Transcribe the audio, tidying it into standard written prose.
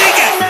Vegas!